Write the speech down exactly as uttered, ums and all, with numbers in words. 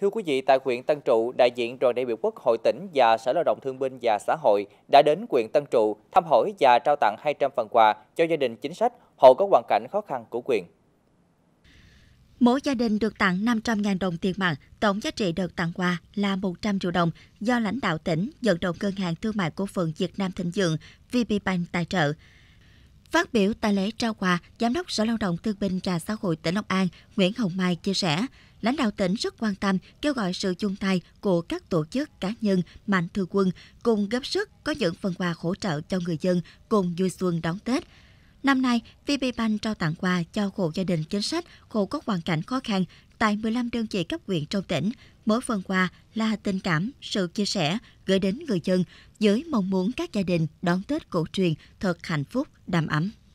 Thưa quý vị, tại huyện Tân Trụ, đại diện đoàn đại biểu Quốc hội tỉnh và Sở Lao động Thương binh và Xã hội đã đến huyện Tân Trụ thăm hỏi và trao tặng hai trăm phần quà cho gia đình chính sách, hộ có hoàn cảnh khó khăn của huyện. Mỗi gia đình được tặng năm trăm nghìn đồng tiền mặt, tổng giá trị đợt tặng quà là một trăm triệu đồng do lãnh đạo tỉnh vận động Ngân hàng Thương mại Cổ phần Việt Nam Thịnh Vượng vê pê bank tài trợ. Phát biểu tại lễ trao quà, Giám đốc Sở Lao động Thương binh và Xã hội tỉnh Long An Nguyễn Hồng Mai chia sẻ, lãnh đạo tỉnh rất quan tâm kêu gọi sự chung tay của các tổ chức cá nhân, mạnh thường quân cùng góp sức có những phần quà hỗ trợ cho người dân cùng vui xuân đón Tết. Năm nay, vê pê bank trao tặng quà cho hộ gia đình chính sách, hộ có hoàn cảnh khó khăn tại mười lăm đơn vị cấp huyện trong tỉnh. Mỗi phần quà là tình cảm, sự chia sẻ gửi đến người dân với mong muốn các gia đình đón Tết cổ truyền thật hạnh phúc, đầm ấm.